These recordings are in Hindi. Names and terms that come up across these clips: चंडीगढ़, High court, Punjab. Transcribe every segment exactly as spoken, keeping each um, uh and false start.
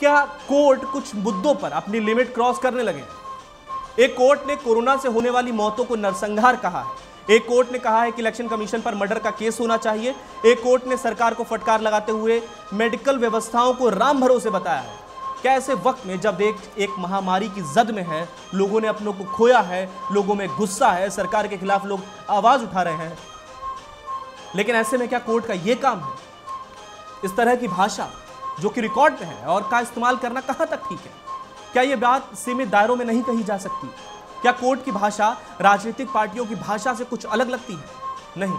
क्या कोर्ट कुछ मुद्दों पर अपनी लिमिट क्रॉस करने लगे। एक कोर्ट ने कोरोना से होने वाली मौतों को नरसंहार कहा है। एक कोर्ट ने कहा है कि इलेक्शन कमीशन पर मर्डर का केस होना चाहिए। एक कोर्ट ने सरकार को फटकार लगाते हुए मेडिकल व्यवस्थाओं को राम भरोसे बताया है। क्या ऐसे वक्त में जब एक, एक महामारी की जद में है, लोगों ने अपनों को खोया है, लोगों में गुस्सा है, सरकार के खिलाफ लोग आवाज उठा रहे हैं, लेकिन ऐसे में क्या कोर्ट का यह काम है? इस तरह की भाषा जो कि रिकॉर्ड में है और का इस्तेमाल करना कहां तक ठीक है? क्या यह बात सीमित दायरों में नहीं कही जा सकती? क्या कोर्ट की भाषा राजनीतिक पार्टियों की भाषा से कुछ अलग लगती है? नहीं,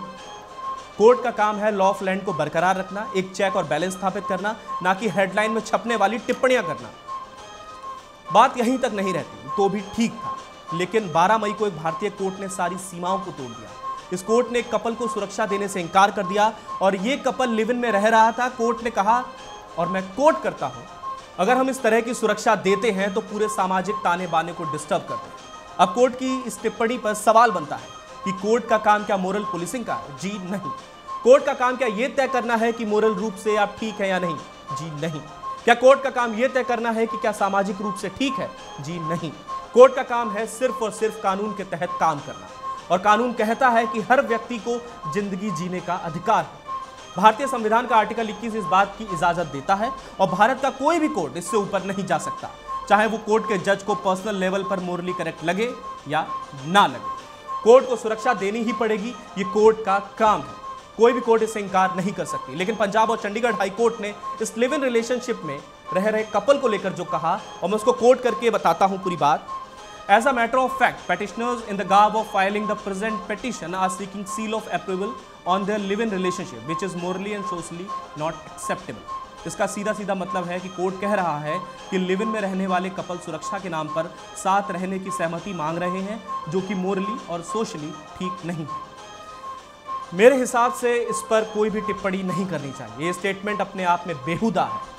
कोर्ट का काम है लॉ ऑफ लैंड को बरकरार रखना, एक चेक और बैलेंस स्थापित करना, ना कि हेडलाइन में छपने वाली टिप्पणियां करना। बात यहीं तक नहीं रहती तो भी ठीक था, लेकिन बारह मई को एक भारतीय कोर्ट ने सारी सीमाओं को तोड़ दिया। इस कोर्ट ने एक कपल को सुरक्षा देने से इंकार कर दिया और ये कपल लिव इन में रह रहा था। कोर्ट ने कहा, और मैं कोट करता हूं, अगर हम इस तरह की सुरक्षा देते हैं तो पूरे सामाजिक ताने बाने को डिस्टर्ब करते हैं। अब कोर्ट की इस टिप्पणी पर सवाल बनता है कि कोर्ट का काम क्या मोरल पुलिसिंग का है? जी नहीं। कोर्ट का काम क्या यह तय करना है कि मोरल रूप से आप ठीक है या नहीं? जी नहीं। क्या कोर्ट का काम यह तय करना है कि क्या सामाजिक रूप से ठीक है? जी नहीं। कोर्ट का काम है सिर्फ और सिर्फ कानून के तहत काम करना, और कानून कहता है कि हर व्यक्ति को जिंदगी जीने का अधिकार है। भारतीय संविधान का आर्टिकल इक्कीस इस बात की इजाजत देता है और भारत का कोई भी कोर्ट इससे ऊपर नहीं जा सकता, चाहे वो कोर्ट के जज को पर्सनल लेवल पर मोरली करेक्ट लगे या ना लगे। कोर्ट को सुरक्षा देनी ही पड़ेगी, ये कोर्ट का काम है। कोई भी कोर्ट इससे इंकार नहीं कर सकती। लेकिन पंजाब और चंडीगढ़ हाई कोर्ट ने इस लिव इन रिलेशनशिप में रह रहे कपल को लेकर जो कहा, और मैं उसको कोर्ट करके बताता हूँ पूरी बात। As a matter of fact, petitioners in the garb of filing the present petition are seeking seal of approval on their live-in relationship, which is morally and socially not acceptable. इसका सीधा सीधा मतलब है कि कोर्ट कह रहा है कि लिव-इन में रहने वाले कपल सुरक्षा के नाम पर साथ रहने की सहमति मांग रहे हैं, जो कि मोरली और सोशली ठीक नहीं है। मेरे हिसाब से इस पर कोई भी टिप्पणी नहीं करनी चाहिए। ये स्टेटमेंट अपने आप में बेहुदा है।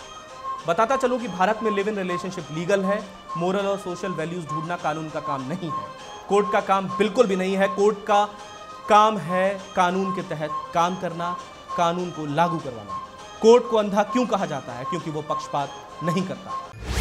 बताता चलूं कि भारत में लिव इन रिलेशनशिप लीगल है। मोरल और सोशल वैल्यूज ढूंढना कानून का काम नहीं है। कोर्ट का काम बिल्कुल भी नहीं है। कोर्ट का काम है कानून के तहत काम करना, कानून को लागू करवाना। कोर्ट को अंधा क्यों कहा जाता है? क्योंकि वो पक्षपात नहीं करता।